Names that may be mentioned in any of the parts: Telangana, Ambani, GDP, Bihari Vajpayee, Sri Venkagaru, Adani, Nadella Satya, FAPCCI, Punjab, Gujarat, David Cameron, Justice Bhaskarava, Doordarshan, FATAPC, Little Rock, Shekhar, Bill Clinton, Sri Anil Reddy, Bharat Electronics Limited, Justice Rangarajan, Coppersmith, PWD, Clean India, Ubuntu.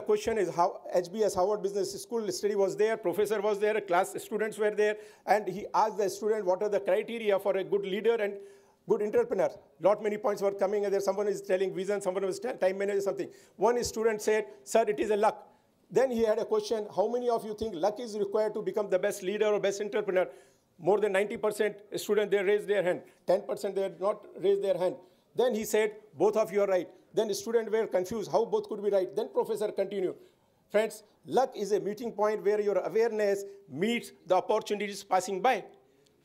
The question is how HBS, Harvard Business School study was there, professor was there, class students were there, and he asked the student what are the criteria for a good leader and good entrepreneur. Not many points were coming, and there someone is telling vision, someone was time manager, something. One student said, sir, it is a luck. Then he had a question, how many of you think luck is required to become the best leader or best entrepreneur? More than 90% students, they raised their hand. 10% they did not raise their hand. Then he said, both of you are right. Then the students were confused, how both could be right. Then professor continued. Friends, luck is a meeting point where your awareness meets the opportunities passing by.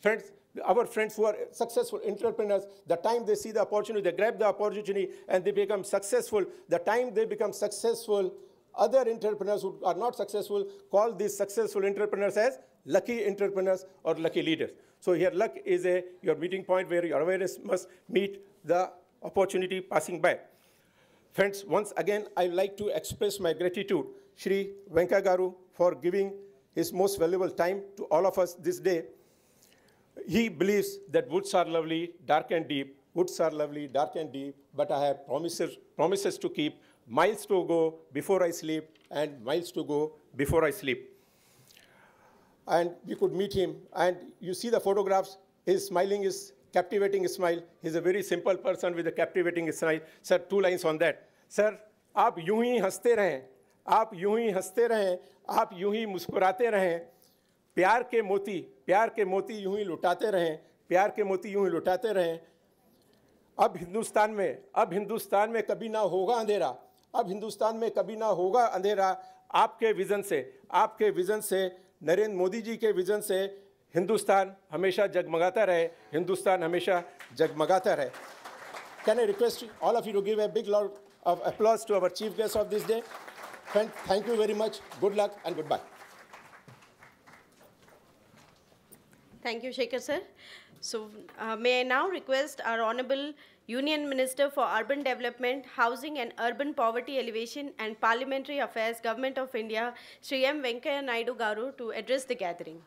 Friends, our friends who are successful entrepreneurs, the time they see the opportunity, they grab the opportunity and they become successful. The time they become successful, other entrepreneurs who are not successful call these successful entrepreneurs as lucky entrepreneurs or lucky leaders. So here luck is your meeting point where your awareness must meet the opportunity passing by. Friends, once again, I'd like to express my gratitude, Sri Venkagaru, for giving his most valuable time to all of us this day. He believes that woods are lovely, dark and deep. Woods are lovely, dark and deep, but I have promises to keep. Miles to go before I sleep, and miles to go before I sleep. And we could meet him, and you see the photographs. His smiling is captivating smile. He's a very simple person with a captivating smile. Sir, two lines on that. Sir, aap यूं ही हंसते रहें, आप यूं ही हंसते रहें, आप यूं ही मुस्कुराते रहें, प्यार के मोती यूं ही लुटाते रहें, प्यार के मोती यूं ही लुटाते रहें. अब हिंदुस्तान में कभी ना होगा अंधेरा, अब हिंदुस्तान में कभी ना होगा अंधेरा. आपके विजन से, नरेंद्र मोदी जी के विजन से हिंदुस्तान हमेशा जगमगाता रहे, हिंदुस्तान हमेशा जगमगाता रहे. Can I request all of you to give a big round of applause to our chief guest of this day? Friends, thank you very much. Good luck and goodbye. Thank you, Shekhar sir. So may I now request our Honorable Union Minister for Urban Development, Housing and Urban Poverty Elevation and Parliamentary Affairs, Government of India, Sri M Venkaiah Naidu Garu, to address the gathering.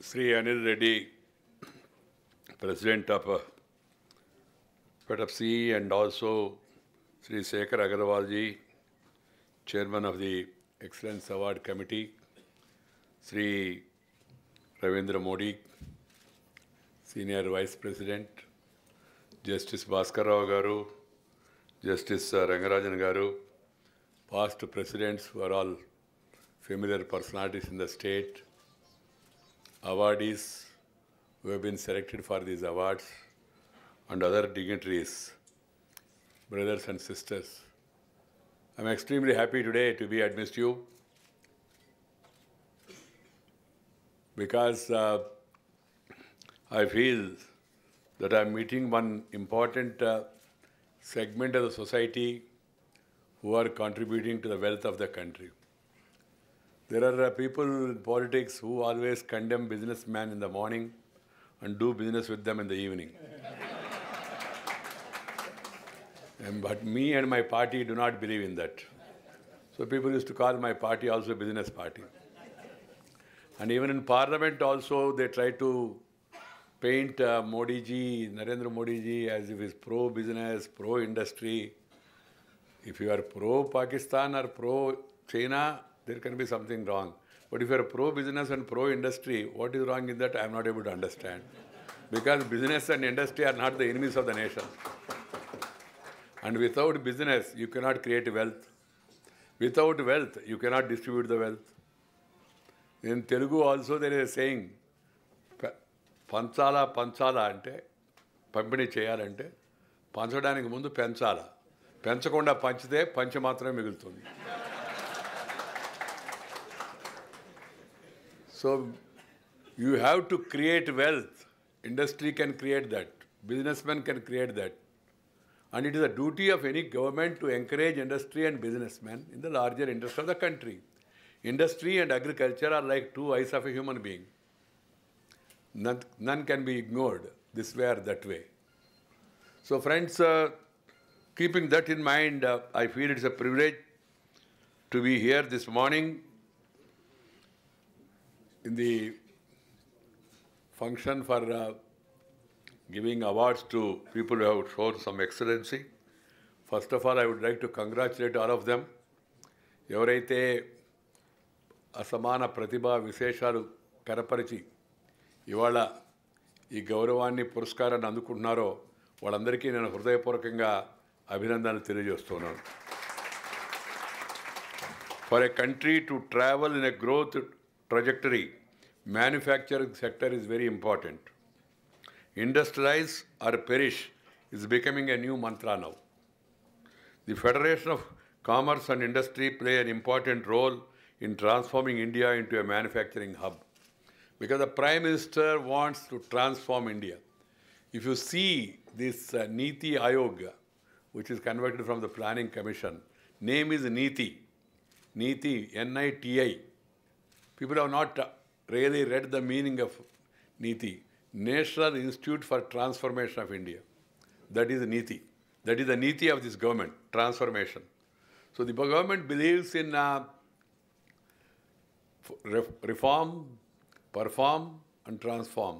Sri Anil Reddy, President of FATAPC, and also Sri Sekar Agarwalji, Chairman of the Excellence Award Committee, Sri Ravindra Modi, Senior Vice President, Justice Bhaskarava Garu, Justice Rangarajan Garu, past presidents who are all familiar personalities in the state, awardees who have been selected for these awards, and other dignitaries, brothers and sisters. I'm extremely happy today to be amidst you because I feel that I'm meeting one important segment of the society who are contributing to the wealth of the country. There are people in politics who always condemn businessmen in the morning and do business with them in the evening. But me and my party do not believe in that. So people used to call my party also a business party. And even in parliament also, they try to paint Modi ji, Narendra Modi ji, as if he's pro-business, pro-industry. If you are pro-Pakistan or pro-China, there can be something wrong. But if you are pro-business and pro-industry, what is wrong in that? I am not able to understand. Because business and industry are not the enemies of the nation. And without business, you cannot create wealth. Without wealth, you cannot distribute the wealth. In Telugu also there is a saying, Panchala, Panchala ante, Pampini cheyalante, Panchadaniki mundu Panchala. Panchakonda Panchite, Pancha matrame migulutundi. So you have to create wealth. Industry can create that. Businessmen can create that. And it is the duty of any government to encourage industry and businessmen in the larger interest of the country. Industry and agriculture are like two eyes of a human being. None can be ignored this way or that way. So friends, keeping that in mind, I feel it's a privilege to be here this morning in the function for giving awards to people who have shown some excellency. First of all, I would like to congratulate all of them. Evaraithe asamana pratibha visheshalu karaparichi ivala ee gauravanni puraskaranni andukuntunnaro vallandariki nenu hrudayapurvakanga abhinandanalu teliyostunanu. For a country to travel in a growth trajectory, manufacturing sector is very important. Industrialize or perish is becoming a new mantra now. The Federation of Commerce and Industry play an important role in transforming India into a manufacturing hub, because the Prime Minister wants to transform India. If you see this Niti Ayoga, which is converted from the Planning Commission, name is Niti. Niti, N-I-T-I. People have not really read the meaning of Niti. National Institute for Transformation of India. That is Niti. That is the Niti of this government, transformation. So the government believes in reform, perform and transform.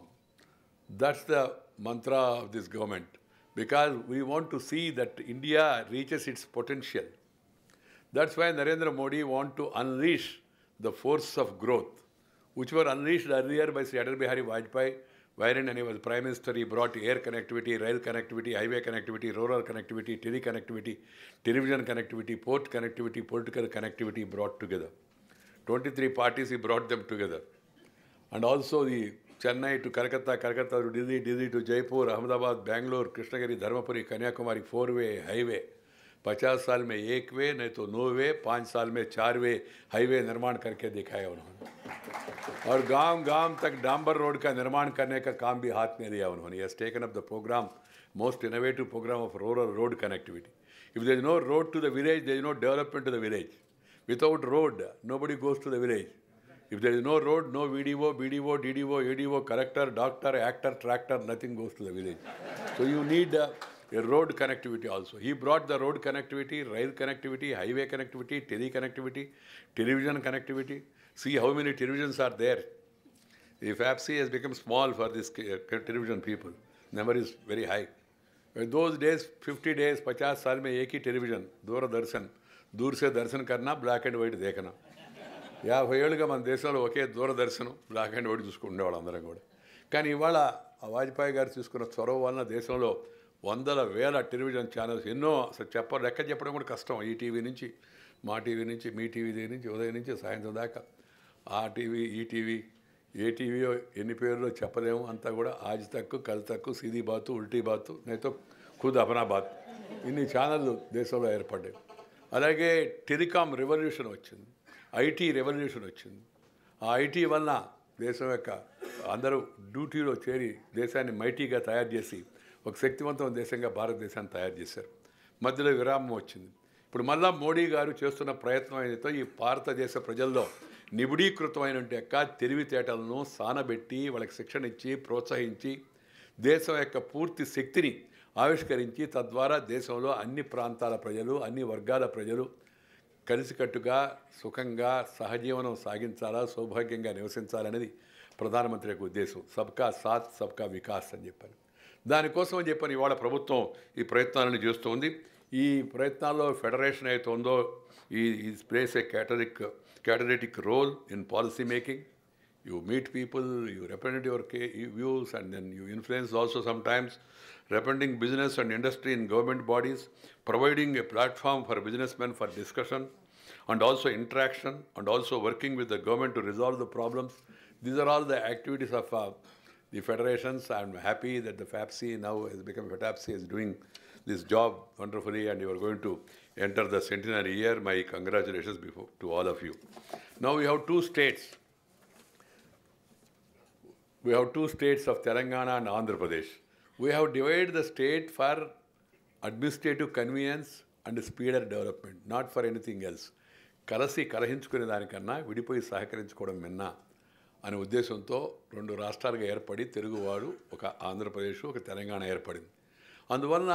That's the mantra of this government, because we want to see that India reaches its potential. That's why Narendra Modi wants to unleash the forces of growth, which were unleashed earlier by Sri Bihari Vajpayee, wherein when he was Prime Minister, he brought air connectivity, rail connectivity, highway connectivity, rural connectivity, teleconnectivity, television connectivity, port connectivity, political connectivity brought together. 23 parties, he brought them together. And also the Chennai to Kolkata, Kolkata to Delhi, Delhi to Jaipur, Ahmedabad, Bangalore, Krishnagiri, Dharmapuri, Kanyakumari, 4-way highway. 50 साल में एक वे नहीं तो 9 वे, 5 साल में 4 वे highway निर्माण करके दिखाया उन्होंने, और गांव-गांव तक डांबर रोड का निर्माण करने का काम भी हाथ में लिया उन्होंने. Has taken up the program, most innovative program of rural road connectivity. If there is no road to the village, there is no development to the village. Without road, nobody goes to the village. If there is no road, no VDO, BDO, DDO, ADO, collector, doctor, actor, tractor, nothing goes to the village. So you need a road connectivity also. He brought the road connectivity, rail connectivity, highway connectivity, teleconnectivity, television connectivity. See how many televisions are there. The FAPCCI has become small for this television people. Number is very high. In those days, 50 days, 50 saal mein ek hi television, Doordarshan. Dur se darshan karna, black and white dekhna. యా ఏళ్ళుగా మన దేశంలో ఒకే దూరదర్శనం black and white చూసుకుండేవాళ్ళు అందరం కూడా. కానీ ఇవాళ ఆ వాజ్పేయి గారు తీసుకున్న చొరవ వలన దేశంలో 100,000 టెలివిజన్ ఛానల్స్ ఎన్నో, అసలు లెక్క చెప్పడం కూడా కష్టం. ఈ టీవీ నుంచి, మా టీవీ నుంచి, మీ టీవీ నుంచి, ఉదయం నుంచి సాయంత్రం దాకా ఆ టీవీ, ఈ టీవీ, ఏ టీవీయో ఎన్ని పేర్లో చెప్పలేము. అంతా కూడా ఆజ్ తక్కు, కల్ తక్కు, సీదీ బాతు, ఉల్టీ బాతు, నేతో ఖుద్ అపనా బాత్, ఇన్ని ఛానళ్ళు దేశంలో ఏర్పడ్డాయి. అలాగే టెలికాం రెవల్యూషన్ వచ్చింది, ఐటీ రెవల్యూషన్ వచ్చింది. ఆ ఐటీ వల్ల దేశం యొక్క అందరూ డ్యూటీలో చేరి దేశాన్ని మైటీగా తయారు చేసి ఒక శక్తివంతమైన దేశంగా భారతదేశాన్ని తయారు చేశారు. మధ్యలో విరామం వచ్చింది. ఇప్పుడు మళ్ళా మోడీ గారు చేస్తున్న ప్రయత్నం ఏదైతే ఈ భారతదేశ ప్రజల్లో నిబిడీకృతమైన యొక్క తెలివితేటలను సానబెట్టి వాళ్ళకి శిక్షణ ఇచ్చి ప్రోత్సహించి దేశం యొక్క పూర్తి శక్తిని ఆవిష్కరించి తద్వారా దేశంలో అన్ని ప్రాంతాల ప్రజలు, అన్ని వర్గాల ప్రజలు కలిసికట్టుగా సుఖంగా సహజీవనం సాగించాలా, సౌభాగ్యంగా నివసించాలనేది ప్రధానమంత్రి యొక్క ఉద్దేశం. సబ్కా సాత్ సబ్కా వికాస్ అని చెప్పారు. దానికోసం అని చెప్పాను ఇవాళ ప్రభుత్వం ఈ ప్రయత్నాలను చేస్తుంది. ఈ ప్రయత్నాల్లో ఫెడరేషన్ అయితే ఉందో ఈ plays a catalytic role in policy making. You meet people, you represent your views and then you influence also sometimes. Representing business and industry in government bodies, providing a platform for businessmen for discussion and also interaction, and also working with the government to resolve the problems. These are all the activities of the federations. I am happy that the FAPCCI now has become FATAPCCI, is doing this job wonderfully, and you are going to enter the centenary year. My congratulations to all of you. Now we have two states. We have two states of Telangana and Andhra Pradesh. We have divided the state for administrative convenience and speed of development, not for anything else. కలసి కలహించుకునే దానికన్నా విడిపోయి సహకరించుకోవడం మిన్న అనే ఉద్దేశంతో రెండు రాష్ట్రాలుగా ఏర్పడి తెలుగువాడు ఒక ఆంధ్రప్రదేశ్, ఒక తెలంగాణ ఏర్పడింది. అందువల్ల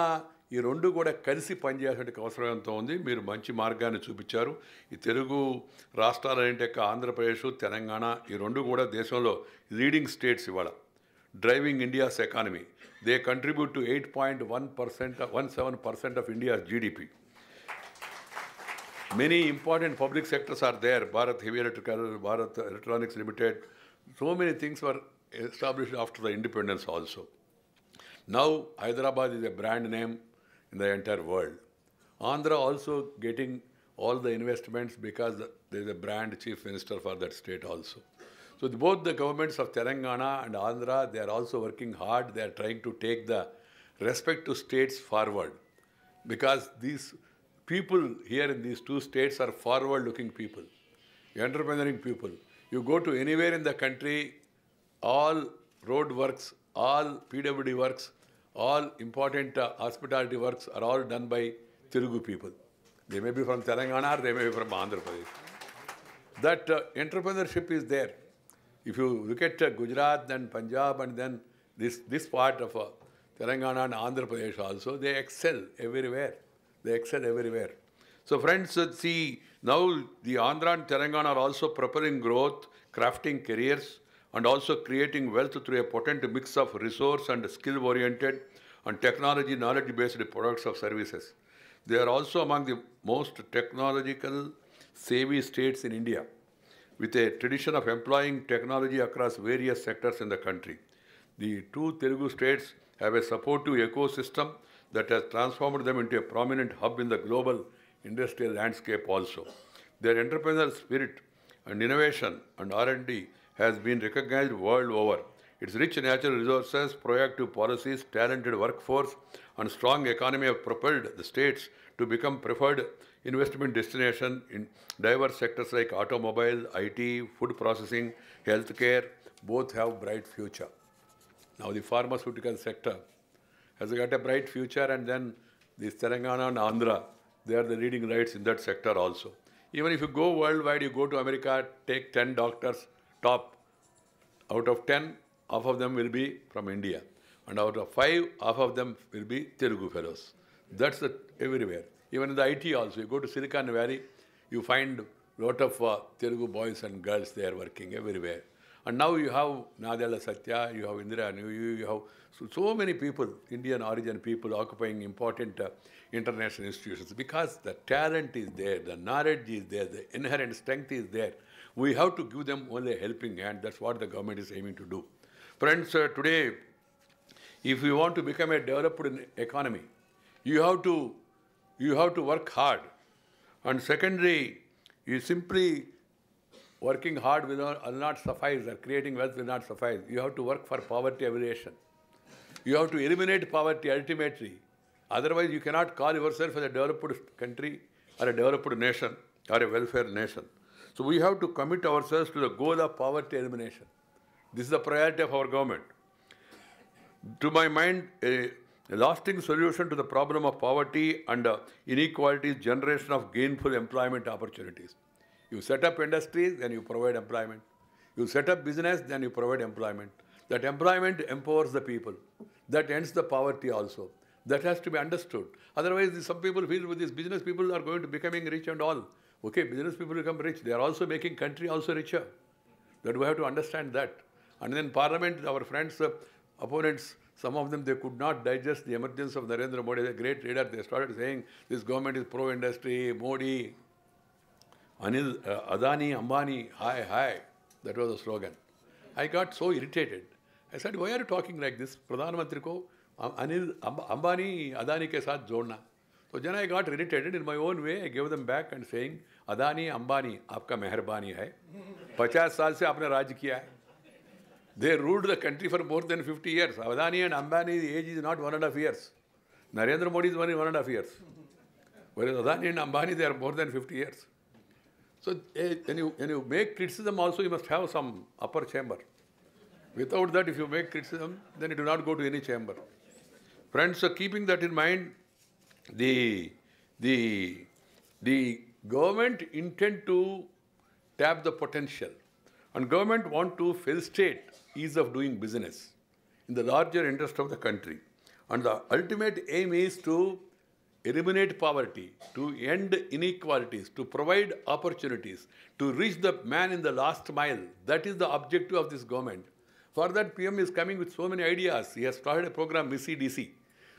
ఈ రెండు కూడా కలిసి పనిచేసేటకు అవసరం ఎంతో ఉంది. మీరు మంచి మార్గాన్ని చూపించారు. ఈ తెలుగు రాష్ట్రాలు అంటే ఆంధ్రప్రదేశ్, తెలంగాణ ఈ రెండు కూడా దేశంలో లీడింగ్ స్టేట్స్ ఇవాళ. driving India's economy. They contribute to 8.17% of India's GDP. Many important public sectors are there, Bharat Heavy Electrical, Bharat Electronics Limited. So many things were established after the independence also. Now, Hyderabad is a brand name in the entire world. Andhra also getting all the investments because there is a brand chief minister for that state also. So both the governments of Telangana and Andhra, they are also working hard. They are trying to take the respect to states forward, because these people here in these two states are forward-looking people, entrepreneuring people. You go to anywhere in the country, all road works, all PWD works, all important hospitality works are all done by Telugu people. They may be from Telangana or they may be from Andhra Pradesh. That entrepreneurship is there. If you look at Gujarat, then Punjab, and then this part of Telangana and Andhra Pradesh also, they excel everywhere. They excel everywhere. So friends, see, now the Andhra and Telangana are also propelling growth, crafting careers, and also creating wealth through a potent mix of resource and skill-oriented and technology, knowledge-based products of services. They are also among the most technological savvy states in India, with a tradition of employing technology across various sectors in the country. The two Telugu states have a supportive ecosystem that has transformed them into a prominent hub in the global industrial landscape also. Their entrepreneurial spirit and innovation and R&D has been recognized world over. Its rich natural resources, proactive policies, talented workforce, and strong economy have propelled the states to become preferred investment destination in diverse sectors like automobile, IT, food processing, healthcare. Both have bright future. Now the pharmaceutical sector has got a bright future, and then this Telangana and Andhra, they are the leading lights in that sector also. Even if you go worldwide, you go to America, take 10 doctors, top. Out of 10, half of them will be from India. And out of 5, half of them will be Telugu fellows. That's everywhere. Even in the IT also, you go to Silicon Valley, you find a lot of Telugu boys and girls there working everywhere. And now you have Nadella Satya, you have Indira, you have so many people, Indian origin people, occupying important international institutions, because the talent is there, the knowledge is there, the inherent strength is there. We have to give them only a helping hand. That's what the government is aiming to do. Friends, today, if you want to become a developed economy, you have to work hard. And secondly, you simply working hard will not suffice, or creating wealth will not suffice. You have to work for poverty alleviation. You have to eliminate poverty ultimately. Otherwise, you cannot call yourself as a developed country or a developed nation or a welfare nation. So we have to commit ourselves to the goal of poverty elimination. This is the priority of our government. To my mind, a lasting solution to the problem of poverty and inequality is generation of gainful employment opportunities. You set up industries, then you provide employment. You set up business, then you provide employment. That employment empowers the people. That ends the poverty also. That has to be understood. Otherwise, some people feel with this business people are going to becoming rich and all. Okay, business people become rich. They are also making country also richer. That we have to understand that. And then Parliament, our friends, opponents, some of them, they could not digest the emergence of Narendra Modi, a great leader. They started saying, this government is pro-industry, Modi, Adani, Ambani, hi, hi. That was the slogan. I got so irritated. I said, why are you talking like this? Pradhan Mantri ko Ambani, Adani ke saath jodna. So then I got irritated in my own way. I gave them back and saying, Adani, Ambani, aapka meherbani hai. 50 saal se aapne raj kiya hai. They ruled the country for more than 50 years. Adani and Ambani, the age is not 1.5 years. Narendra Modi is only 1.5 years. Whereas Adani and Ambani, they are more than 50 years. So when you make criticism also, you must have some upper chamber. Without that, if you make criticism, then you do not go to any chamber. Friends, so keeping that in mind, the government intend to tap the potential, and government want to facilitate ease of doing business in the larger interest of the country. And the ultimate aim is to eliminate poverty, to end inequalities, to provide opportunities, to reach the man in the last mile. That is the objective of this government. For that, PM is coming with so many ideas. He has started a program, Miss CDC.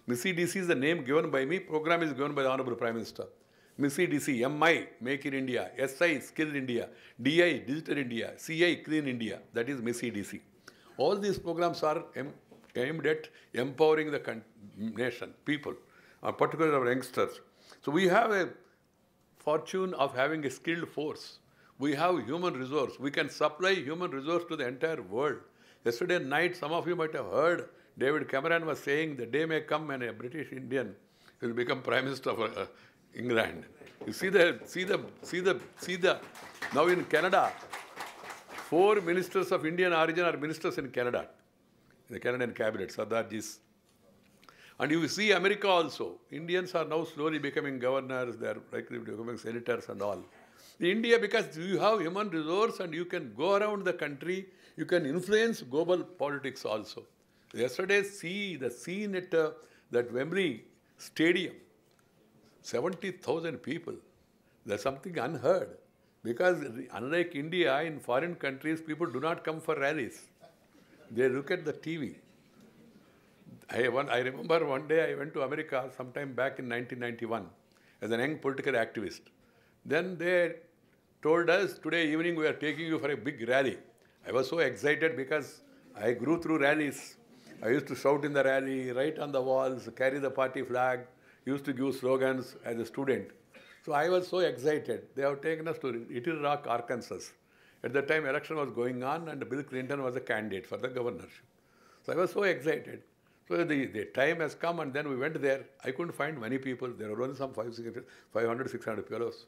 Miss CDC is the name given by me. Program is given by the Honorable Prime Minister. Miss CDC, MI, Make in India, SI, Skilled India, DI, Digital India, CI, Clean India. That is Miss CDC. All these programs are aimed at empowering the nation, people, particularly our youngsters. So we have a fortune of having a skilled force. We have human resource. We can supply human resource to the entire world. Yesterday night, some of you might have heard David Cameron was saying the day may come when a British Indian will become Prime Minister of England. You see the, now in Canada, 4 ministers of Indian origin are ministers in Canada, in the Canadian cabinet, Sardarji's. And you see America also. Indians are now slowly becoming governors, they are likely becoming senators and all. In India, because you have human resource and you can go around the country, you can influence global politics also. Yesterday, see the scene at that Wembley Stadium, 70,000 people. That's something unheard. Because unlike India, in foreign countries, people do not come for rallies. They look at the TV. I remember one day I went to America sometime back in 1991 as an young political activist. Then they told us, today evening we are taking you for a big rally. I was so excited because I grew through rallies. I used to shout in the rally, write on the walls, carry the party flag, used to give slogans as a student. So I was so excited. They have taken us to Little Rock, Arkansas. At that time, election was going on and Bill Clinton was a candidate for the governorship. So I was so excited. So the time has come and then we went there. I couldn't find many people. There were only some 500, 600 fellows.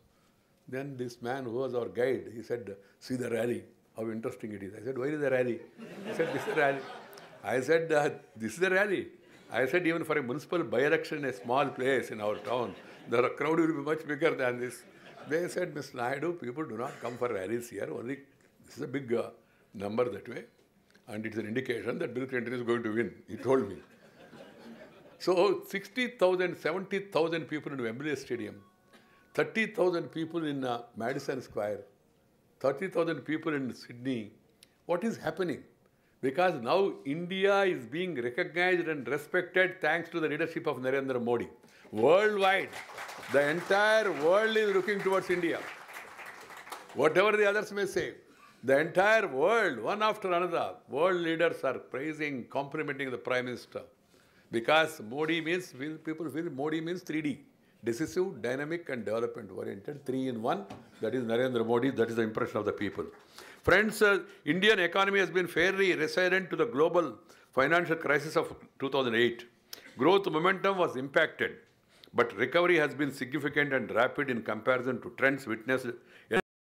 Then this man who was our guide, he said, see the rally, how interesting it is. I said, where is the rally? He said, this is the rally. I said, this is the rally. I said, even for a municipal by-election in a small place in our town, the crowd will be much bigger than this. They said, Miss Naidu, people do not come for rallies here. Only this is a big number that way. And it's an indication that Bill Clinton is going to win, he told me. So 60,000, 70,000 people in Wembley Stadium, 30,000 people in Madison Square, 30,000 people in Sydney. What is happening? Because now India is being recognized and respected thanks to the leadership of Narendra Modi. Worldwide, the entire world is looking towards India. Whatever the others may say, the entire world, one after another, world leaders are praising, complimenting the Prime Minister. Because Modi means, people feel Modi means 3D. Decisive, dynamic and development oriented. 3 in 1, that is Narendra Modi, that is the impression of the people. Friends, Indian economy has been fairly resilient to the global financial crisis of 2008. Growth momentum was impacted, but recovery has been significant and rapid in comparison to trends witnessed in